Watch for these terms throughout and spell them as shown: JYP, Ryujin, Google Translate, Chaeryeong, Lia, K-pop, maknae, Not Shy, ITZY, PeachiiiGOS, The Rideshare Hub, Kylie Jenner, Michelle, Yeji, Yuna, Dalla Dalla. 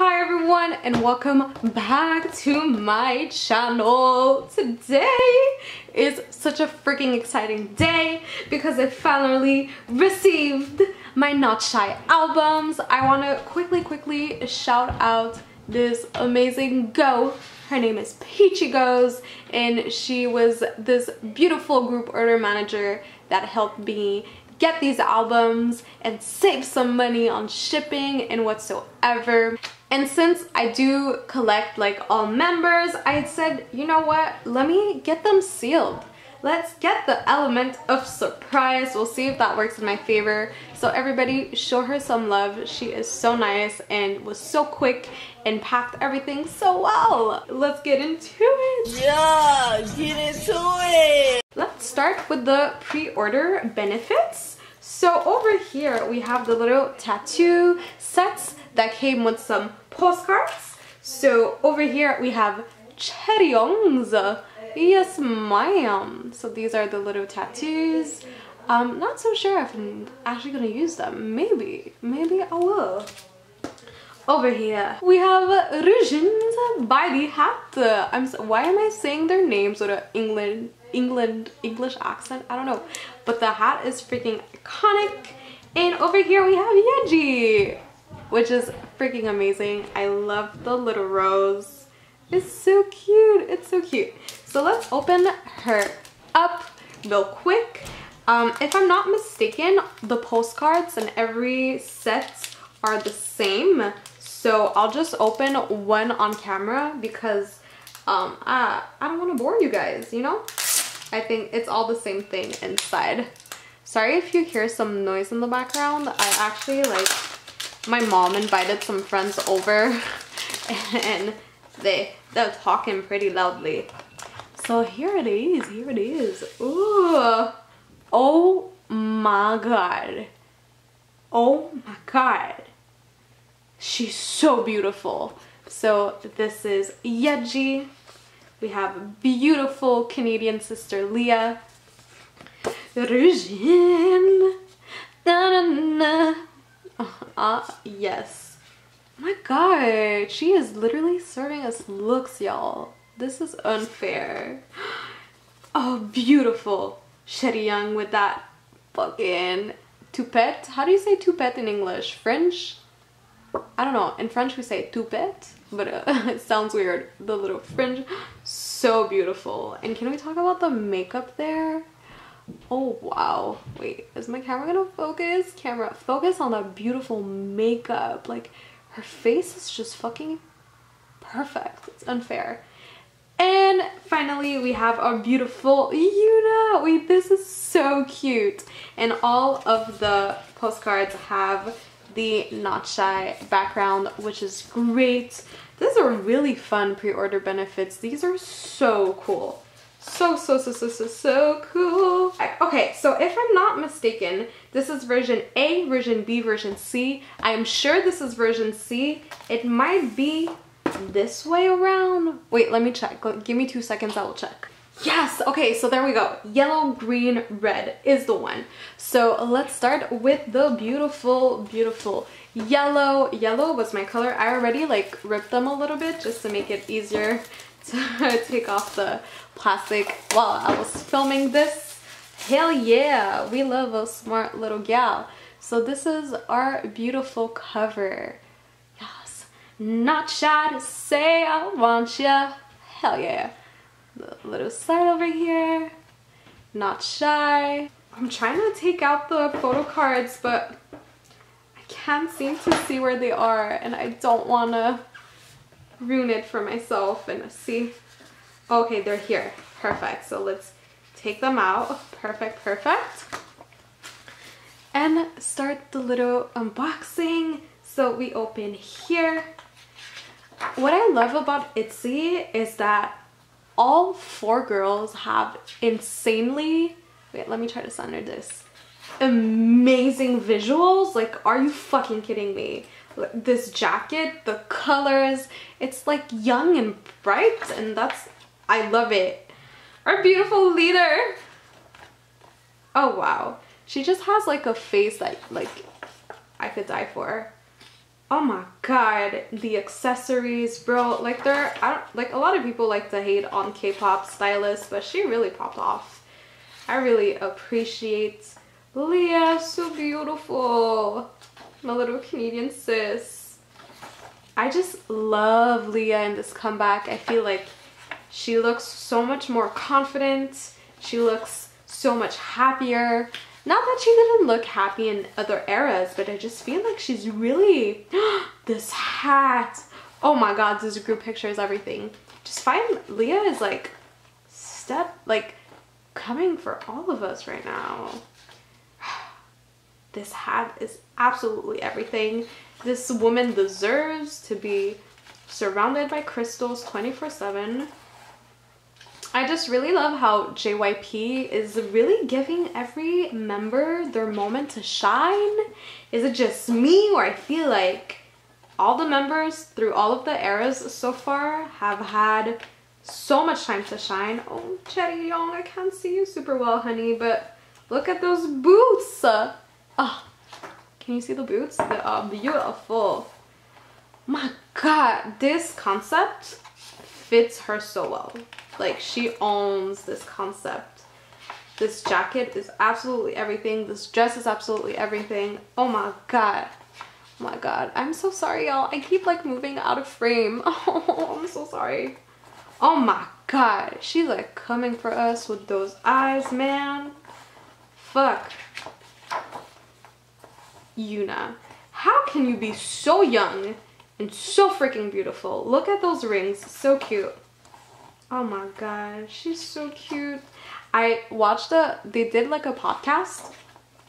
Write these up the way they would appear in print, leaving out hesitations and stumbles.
Hi everyone and welcome back to my channel. Today is such a freaking exciting day because I finally received my Not Shy albums. I want to quickly shout out this amazing go. Her name is PeachiiiGOS and she was this beautiful group order manager that helped me get these albums and save some money on shipping and whatsoever. And since I do collect like all members, I had said, you know what, let me get them sealed. Let's get the element of surprise. We'll see if that works in my favor. So everybody, show her some love. She is so nice and was so quick and packed everything so well. Let's get into it. Yeah, get into it. Let's start with the pre-order benefits. So over here we have the little tattoo sets that came with some postcards. So over here we have Chaeryeong's. Yes ma'am. So these are the little tattoos. I'm not so sure if I'm actually gonna use them. Maybe I will. Over here we have Ryujin's body hat. Why am I saying their names with an English accent? I don't know, but the hat is freaking iconic. And over here we have Yeji, which is freaking amazing. I love the little rose. It's so cute, it's so cute. So let's open her up real quick. If I'm not mistaken, the postcards in every set are the same. So I'll just open one on camera because I don't want to bore you guys, you know? I think it's all the same thing inside. Sorry if you hear some noise in the background. I actually like, my mom invited some friends over and they're talking pretty loudly. So here it is, here it is. Ooh. Oh my god. Oh my god. She's so beautiful. So this is Yeji. We have beautiful Canadian sister Lia. Ryujin. Na na na. Yes. My god, she is literally serving us looks, y'all. This is unfair. Oh, beautiful. Chaeryeong with that fucking toupette. How do you say toupette in English? French? I don't know. In French we say toupette, but it sounds weird. The little fringe. So beautiful. And can we talk about the makeup there? Oh wow. Wait, is my camera gonna focus? Camera, focus on that beautiful makeup. Like, her face is just fucking perfect. It's unfair. And finally we have our beautiful Yuna. Wait, this is so cute. And all of the postcards have the Not Shy background, which is great. These are really fun pre-order benefits. These are so cool. So cool. Okay, so if I'm not mistaken, this is version A, version B, version C. I am sure this is version C. It might be this way around. Wait, let me check. Give me 2 seconds, I will check. Yes, okay, so there we go. Yellow, green, red is the one. So let's start with the beautiful yellow. Yellow was my color. I already like ripped them a little bit just to make it easier to take off the plastic while I was filming this. Hell yeah, we love a smart little gal. So this is our beautiful cover. Yes, not shy to say I want ya. Hell yeah. The little side over here, not shy. I'm trying to take out the photo cards, but I can't seem to see where they are and I don't want to ruin it for myself. And see, okay, they're here. Perfect. So let's take them out. Perfect and start the little unboxing. So we open here. What I love about ITZY is that all four girls have insanely, wait, let me try to center this, amazing visuals. Like, are you fucking kidding me? This jacket, the colors, it's like young and bright, and that's, I love it. Our beautiful leader. Oh wow, she just has like a face that like I could die for. Oh my god, the accessories, bro. Like, like, a lot of people like to hate on K-pop stylists, but she really popped off. I really appreciate Lia. So beautiful. My little Canadian sis. I just love Lia in this comeback. I feel like she looks so much more confident. She looks so much happier. Not that she didn't look happy in other eras, but I just feel like she's really... This hat! Oh my god, this group picture is everything. Just find Lia is like... coming for all of us right now. This hat is absolutely everything. This woman deserves to be surrounded by crystals 24/7. I just really love how JYP is really giving every member their moment to shine. Is it just me, or I feel like all the members through all of the eras so far have had so much time to shine? Oh, Chaeryeong, I can't see you super well, honey, but look at those boots! Oh, can you see the boots? They are beautiful. My god, this concept fits her so well. Like, she owns this concept. This jacket is absolutely everything. This dress is absolutely everything. Oh my god. Oh my god. I'm so sorry, y'all. I keep, like, moving out of frame. Oh, I'm so sorry. Oh my god. She's, like, coming for us with those eyes, man. Fuck. Yuna. How can you be so young and so freaking beautiful? Look at those rings. So cute. Oh my god, she's so cute. I watched they did like a podcast,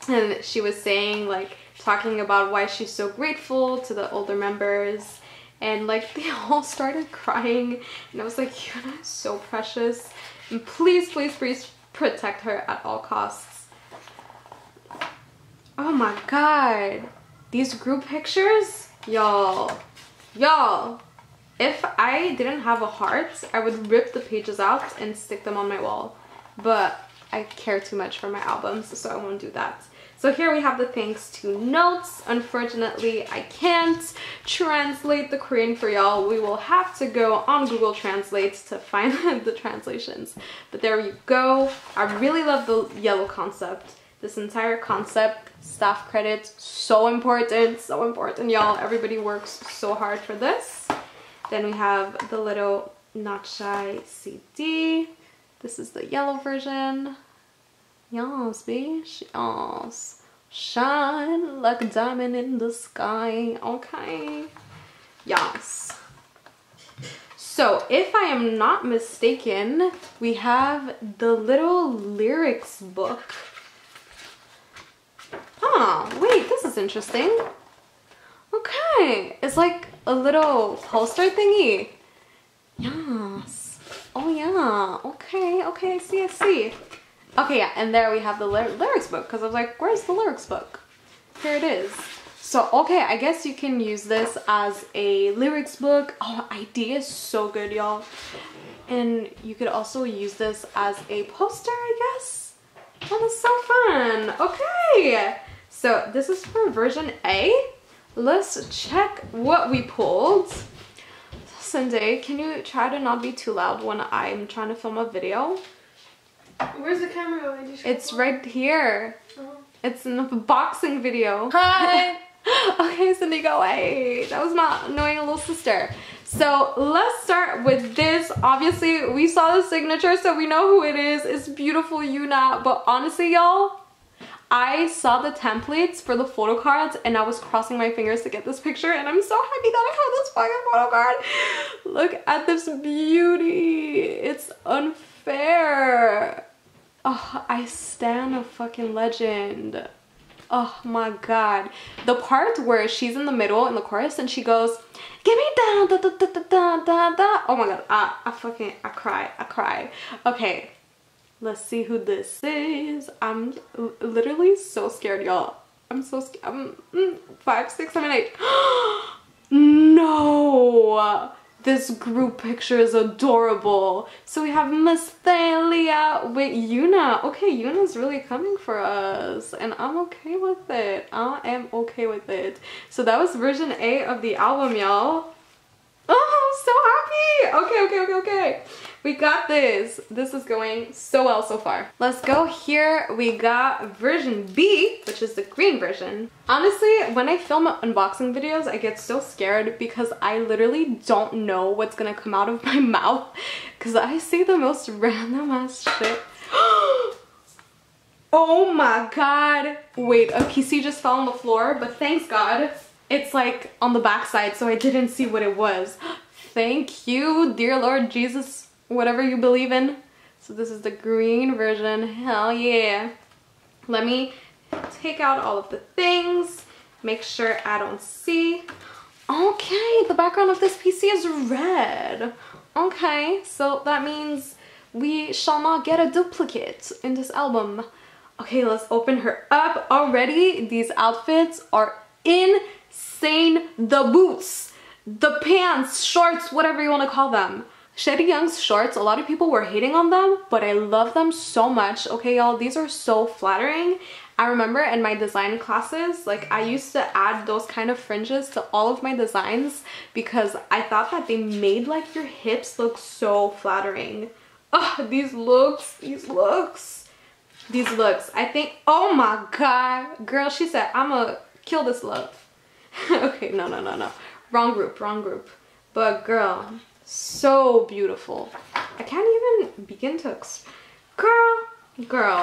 and she was saying, like, talking about why she's so grateful to the older members, and like they all started crying, and I was like, Yuna is so precious, and please, please, please protect her at all costs. Oh my god, these group pictures, y'all. If I didn't have a heart, I would rip the pages out and stick them on my wall. But I care too much for my albums, so I won't do that. So here we have the thanks to notes. Unfortunately, I can't translate the Korean for y'all. We will have to go on Google Translate to find the translations. But there you go. I really love the yellow concept. This entire concept, staff credits, so important, y'all. Everybody works so hard for this. Then we have the little Not Shy CD. This is the yellow version. Yes, bitch. Yes. Shine like a diamond in the sky. Okay. Yes. So, if I am not mistaken, we have the little lyrics book. Ah, wait, this is interesting. Okay, it's like a little poster thingy. Yes. Oh yeah. Okay, okay, I see. Okay, yeah, and there we have the lyrics book, because I was like, where's the lyrics book? Here it is. So, okay, I guess you can use this as a lyrics book. Oh, idea is so good, y'all. And you could also use this as a poster, I guess. Oh, that's so fun. Okay. So, this is for version A. Let's check what we pulled. Sunday, can you try to not be too loud when I'm trying to film a video? Where's the camera? It's right here. Uh-huh. It's in a boxing video. Hi! Okay, Sunday, go away. That was my annoying little sister. So let's start with this. Obviously, we saw the signature, so we know who it is. It's beautiful Yuna, but honestly, y'all, I saw the templates for the photo cards and I was crossing my fingers to get this picture, and I'm so happy that I have this fucking photo card. Look at this beauty. It's unfair. Oh, I stan a fucking legend. Oh my god. The part where she's in the middle in the chorus and she goes, "Give me down, da da da da da da da." Oh my god, I cry. Okay. Let's see who this is. I'm literally so scared, y'all. I'm so scared. I'm 5, 6, 7, 8. No! This group picture is adorable. So we have Miss Lia with Yuna. Okay, Yuna's really coming for us, and I'm okay with it. I am okay with it. So that was version A of the album, y'all. Oh, I'm so happy. Okay. We got this. This is going so well so far. Let's go here. We got version B, which is the green version. Honestly, when I film unboxing videos, I get so scared because I literally don't know what's gonna come out of my mouth because I say the most random ass shit. Oh my god. Wait, a kissy just fell on the floor, but thanks god. It's like on the backside, so I didn't see what it was. Thank you, dear Lord Jesus, whatever you believe in. So this is the green version. Hell yeah. Let me take out all of the things, make sure I don't see. Okay, the background of this PC is red. Okay, so that means we shall not get a duplicate in this album. Okay, let's open her up already. These outfits are insane. The boots, the pants, shorts, whatever you want to call them. Chaeryeong's shorts, a lot of people were hating on them, but I love them so much. Okay, y'all, these are so flattering. I remember in my design classes, like, I used to add those kind of fringes to all of my designs because I thought that they made, like, your hips look so flattering. Oh, these looks. I think, oh my god, girl, she said, I'ma kill this look. Okay, no. Wrong group. But, girl, so beautiful. I can't even begin to girl.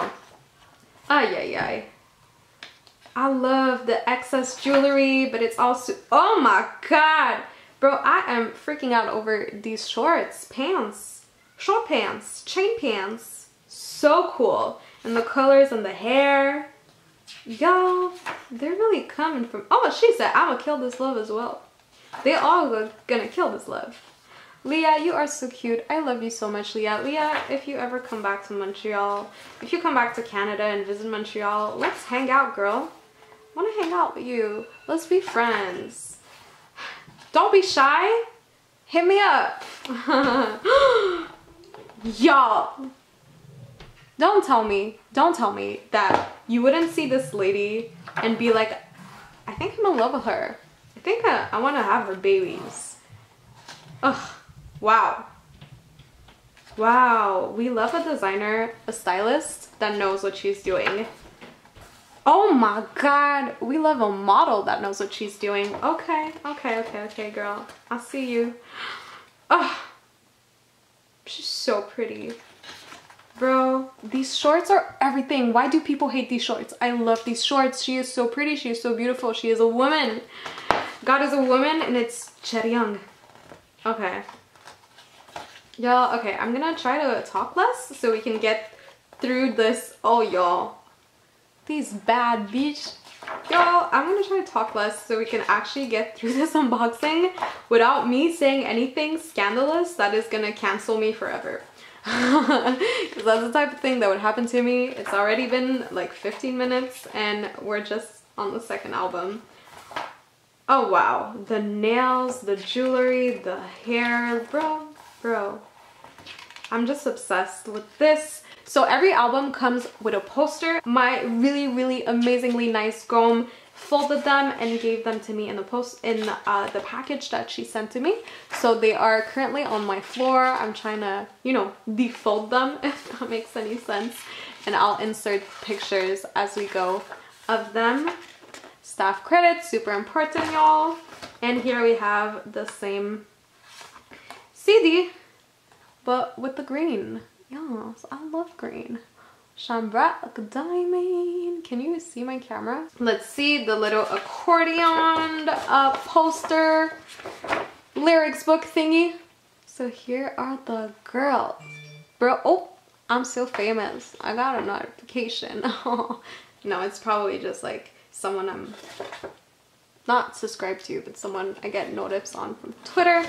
Ay. I love the excess jewelry, but it's also, oh my god, bro, I am freaking out over these shorts, pants, short pants, chain pants. So cool. And the colors and the hair, y'all, they're really coming from. Oh, she said I'ma kill this love as well. They all are gonna kill this love. Lia, you are so cute. I love you so much, Lia. Lia, if you ever come back to Montreal, if you come back to Canada and visit Montreal, let's hang out, girl. I want to hang out with you. Let's be friends. Don't be shy. Hit me up. Y'all, don't tell me that you wouldn't see this lady and be like, I think I'm in love with her. I think I want to have her babies. Ugh. Wow, we love a designer, a stylist that knows what she's doing. Oh my god, we love a model that knows what she's doing. Okay, girl, I'll see you. Oh, she's so pretty. Bro, these shorts are everything. Why do people hate these shorts? I love these shorts. She is so pretty, she is so beautiful, she is a woman. God is a woman, and it's Chaeryeong. Okay. Y'all, okay, I'm gonna try to talk less so we can get through this. Oh, y'all. These bad bitch. Y'all, I'm gonna try to talk less so we can actually get through this unboxing without me saying anything scandalous that is gonna cancel me forever. Because that's the type of thing that would happen to me. It's already been like 15 minutes and we're just on the second album. Oh, wow. The nails, the jewelry, the hair, bro. I'm just obsessed with this. So every album comes with a poster. My really, really amazingly nice gom folded them and gave them to me in the the package that she sent to me. So they are currently on my floor. I'm trying to, you know, defold them, if that makes any sense. And I'll insert pictures as we go of them. Staff credits, super important, y'all. And here we have the same CD, but with the green. Yes, I love green. Shamrock diamond. Can you see my camera? Let's see the little accordion poster lyrics book thingy. So here are the girls. Bro, oh, I'm so famous. I got a notification. No, it's probably just like someone I'm not subscribed to, but someone I get notifications on from Twitter.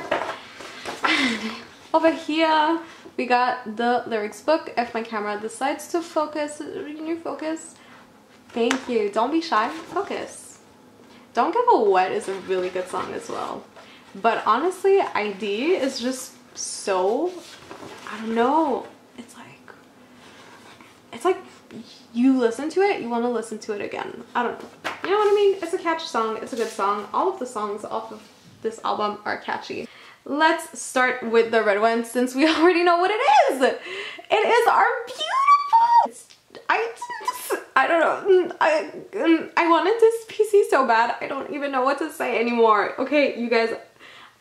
Over here we got the lyrics book. If my camera decides to focus, can you focus? Thank you. Don't be shy, focus. Don't Give a What is a really good song as well. But honestly, ID is just so, I don't know, it's like you listen to it, you want to listen to it again. I don't know. You know what I mean? It's a catchy song. It's a good song. All of the songs off of this album are catchy. Let's start with the red one since we already know what it is. It is our beautiful. I don't know. I wanted this PC so bad. I don't even know what to say anymore. Okay, you guys,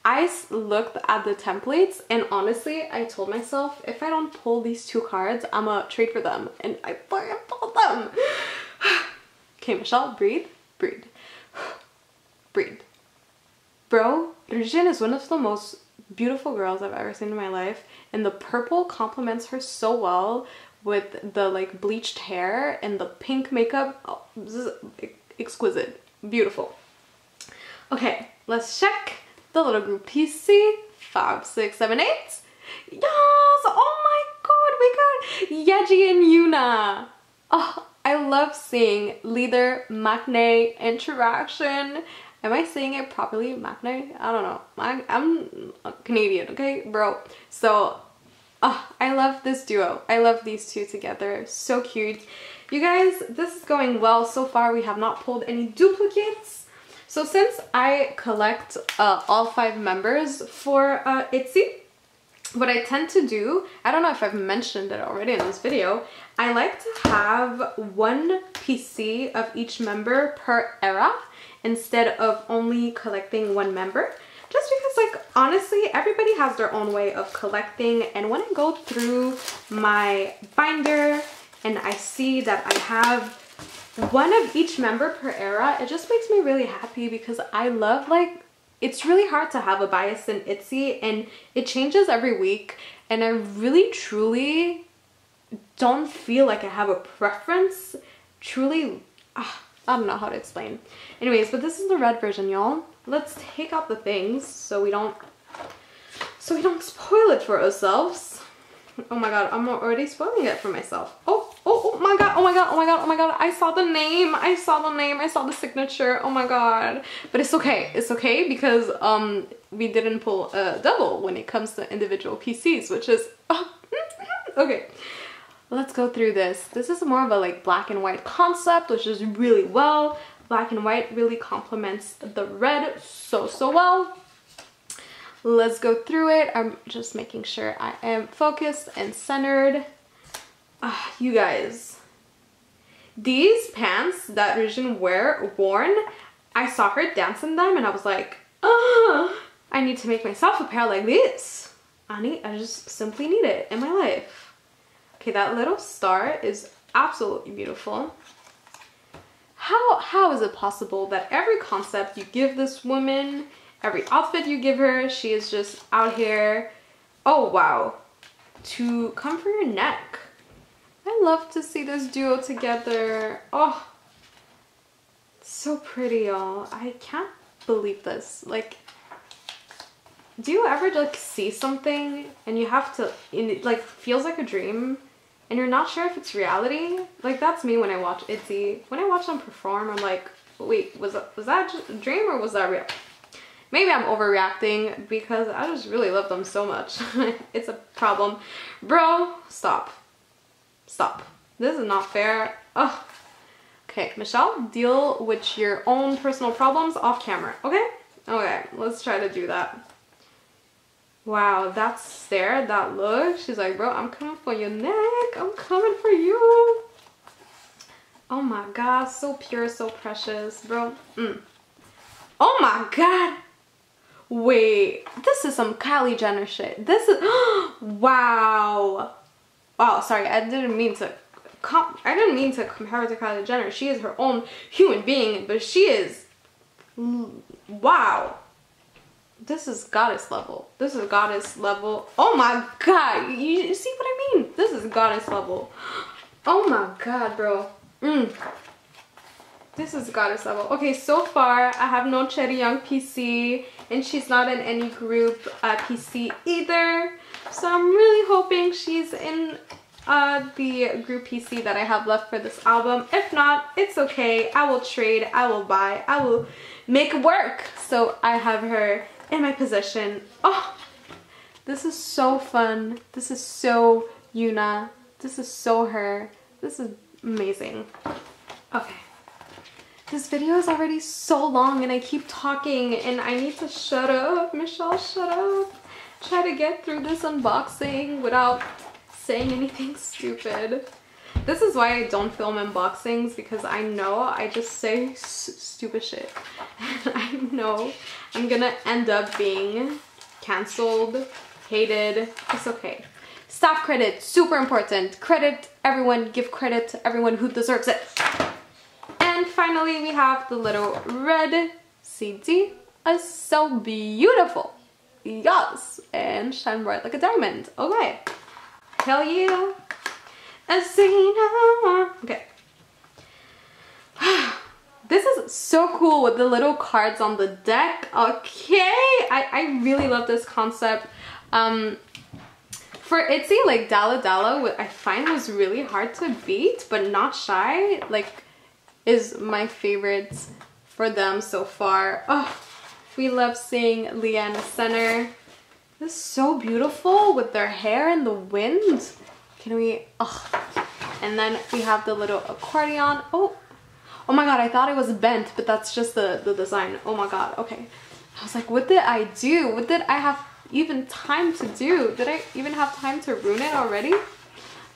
I looked at the templates and honestly, I told myself if I don't pull these two cards, I'ma trade for them, and I fucking pulled them. Okay, Michelle, breathe, breathe. Bro, Ryujin is one of the most beautiful girls I've ever seen in my life, and the purple complements her so well with the like bleached hair and the pink makeup. Oh, this is exquisite, beautiful. Okay, let's check the little group PC. 5, 6, 7, 8. Yes! Oh my god, we got Yeji and Yuna. Oh, I love seeing leader maknae interaction. Am I saying it properly? Maknae? I don't know. I'm Canadian, okay, bro? So, I love this duo. I love these two together. So cute. You guys, this is going well so far. We have not pulled any duplicates. So since I collect all 5 members for ITZY, what I tend to do, I don't know if I've mentioned it already in this video, I like to have one PC of each member per era instead of only collecting one member. Just because, like, honestly, everybody has their own way of collecting, and when I go through my binder and I see that I have one of each member per era, it just makes me really happy because I love, like, it's really hard to have a bias in ITZY and it changes every week, and I really truly don't feel like I have a preference. Truly, I don't know how to explain. Anyways, but this is the red version, y'all. Let's take out the things so we don't spoil it for ourselves. Oh my god, I'm already spoiling it for myself. Oh my god, I saw the name, I saw the signature, oh my god. But it's okay because we didn't pull a double when it comes to individual PCs, which is, okay. Let's go through this. This is more of a like black and white concept, which is really well. Black and white really complements the red so well. Let's go through it. I'm just making sure I am focused and centered. You guys, these pants that Ryujin worn, I saw her dance in them and I was like, I need to make myself a pair like this. I just simply need it in my life. Okay, that little star is absolutely beautiful. How is it possible that every concept you give this woman, every outfit you give her, she is just out here. Oh wow, to come for your neck. I love to see this duo together. Oh, so pretty, y'all. I can't believe this. Like, do you ever like see something and you have to, and it like feels like a dream and you're not sure if it's reality? Like, that's me when I watch ITZY. When I watch them perform, I'm like, wait, was that just a dream or was that real? Maybe I'm overreacting because I just really love them so much. It's a problem. Bro, stop. Stop. This is not fair. Ugh. Okay, Michelle, deal with your own personal problems off camera, okay? Okay, let's try to do that. Wow, that stare, that look. She's like, bro, I'm coming for your neck. I'm coming for you. Oh my god, so pure, so precious, bro. Oh my god. Wait, this is some Kylie Jenner shit. This is, wow. Wow, sorry, I didn't mean to compare her to Kylie Jenner. She is her own human being, but she is, wow. This is goddess level. This is goddess level. Oh my god, you see what I mean? This is goddess level. Oh my god, bro. This is goddess level. Okay, so far I have no Chaeryeong PC and she's not in any group PC either. So I'm really hoping she's in the group PC that I have left for this album. If not, it's okay. I will trade, I will buy, I will make it work. So I have her and my position. Oh, this is so fun. This is so Yuna. This is so her. This is amazing. Okay. This video is already so long and I keep talking and I need to shut up. Michelle, shut up. Try to get through this unboxing without saying anything stupid. This is why I don't film unboxings, because I know I just say stupid shit. And I know I'm gonna end up being canceled, hated. It's okay. Stop credit, super important. Credit everyone, give credit to everyone who deserves it. And finally we have the little red CD. It's so beautiful. Yes, and shine bright like a diamond. Okay. Hell yeah. Okay. This is so cool with the little cards on the deck. Okay. I really love this concept. For ITZY, like Dalla Dalla, what I find was really hard to beat, but Not Shy, like, is my favorite for them so far. Oh, we love seeing Lia in the center. This is so beautiful with their hair in the wind. Can we? Oh. And then we have the little accordion. Oh, oh my god! I thought it was bent, but that's just the design. Oh my god. Okay. I was like, what did I do? What did I have even time to do? Did I even have time to ruin it already?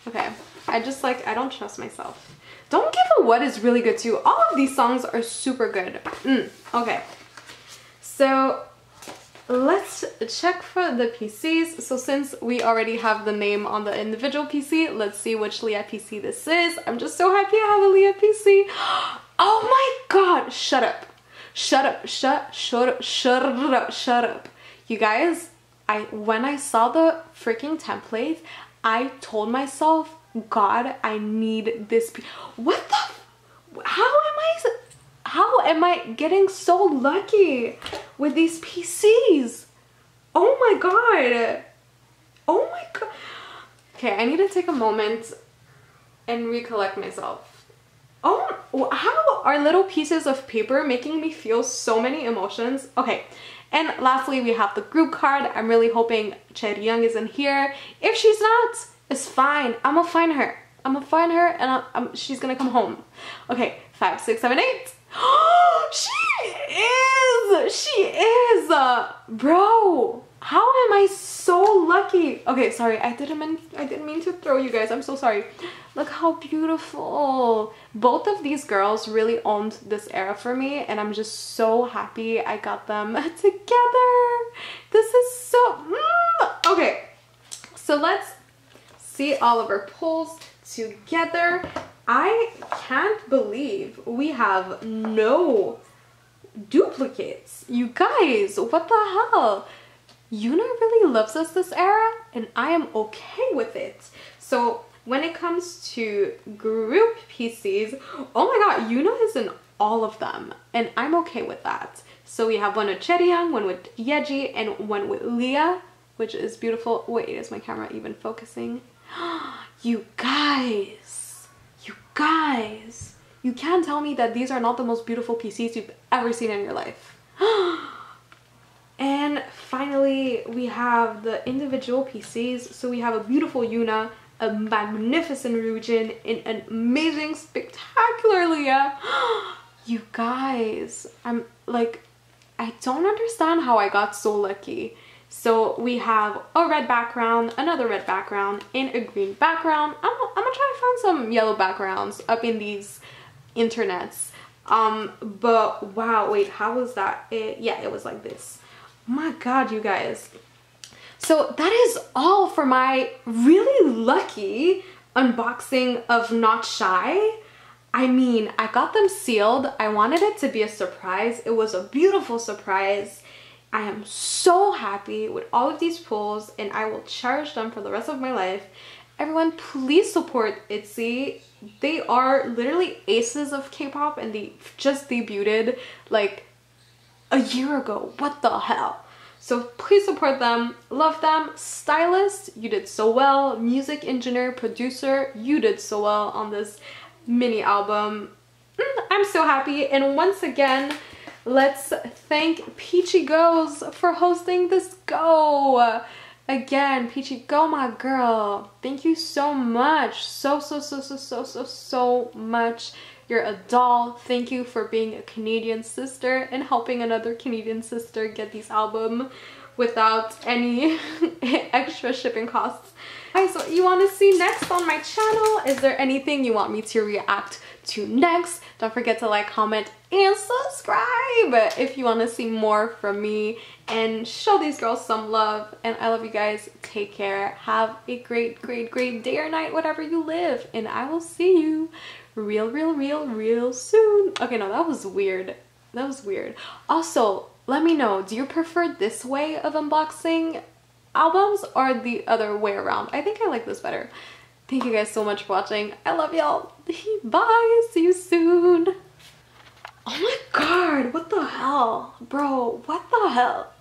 Okay, I just, like, I don't trust myself. Don't Give a What is really good too. All of these songs are super good. Okay, so let's check for the PCs. So since we already have the name on the individual PC, let's see which Lia PC this is. I'm just so happy I have a Lia PC. Oh my god, shut up. Shut up, shut up. You guys, when I saw the freaking template, I told myself, God, I need this. What the? How am I getting so lucky with these PCs? Oh my God. Oh my God. Okay, I need to take a moment and recollect myself. Oh, how are little pieces of paper making me feel so many emotions? Okay. And lastly, we have the group card. I'm really hoping Chaeryeong is in here. If she's not, it's fine. I'm gonna find her. I'm gonna find her and she's gonna come home. Okay, 5, 6, 7, 8. She is! Bro, how am I so lucky? Okay, sorry, I didn't mean to throw you guys. I'm so sorry. Look how beautiful. Both of these girls really owned this era for me, and I'm just so happy I got them together. This is so... Okay, so let's see all of our polls together. I can't believe we have no duplicates. You guys, what the hell? Yuna really loves us this era, and I am okay with it. So when it comes to group PCs, oh my god, Yuna is in all of them, and I'm okay with that. So we have one with Chaeryeong, one with Yeji, and one with Lia, which is beautiful. Wait, is my camera even focusing? You guys, you can't tell me that these are not the most beautiful PCs you've ever seen in your life. And finally, we have the individual PCs. So we have a beautiful Yuna, a magnificent Ryujin, and an amazing, spectacular Lia. You guys, I'm like, I don't understand how I got so lucky. So we have a red background, another red background, and a green background. I'm gonna try to find some yellow backgrounds up in these internets. But wow, wait, how was that? Yeah, it was like this. My god, you guys. So that is all for my really lucky unboxing of Not Shy. I mean, I got them sealed. I wanted it to be a surprise. It was a beautiful surprise. I am so happy with all of these pulls, and I will cherish them for the rest of my life. Everyone, please support ITZY. They are literally aces of K-pop, and they just debuted like a year ago. What the hell? So please support them, love them. Stylist, you did so well. Music engineer, producer, you did so well on this mini album. I'm so happy, and once again, Let's thank PeachiiiGOS for hosting this go. Again, Peachy, go my girl. Thank you so much. So much. You're a doll. Thank you for being a Canadian sister and helping another Canadian sister get these albums without any extra shipping costs. Guys, what you want to see next on my channel? Is there anything you want me to react to next? Don't forget to like, comment, and subscribe if you want to see more from me and show these girls some love. And I love you guys. Take care. Have a great day or night, whatever you live. And I will see you real soon. Okay, no, that was weird. That was weird. Also, let me know, do you prefer this way of unboxing albums or the other way around? I think I like this better. Thank you guys so much for watching. I love y'all. Bye. See you soon. Oh my god, what the hell? Bro, what the hell?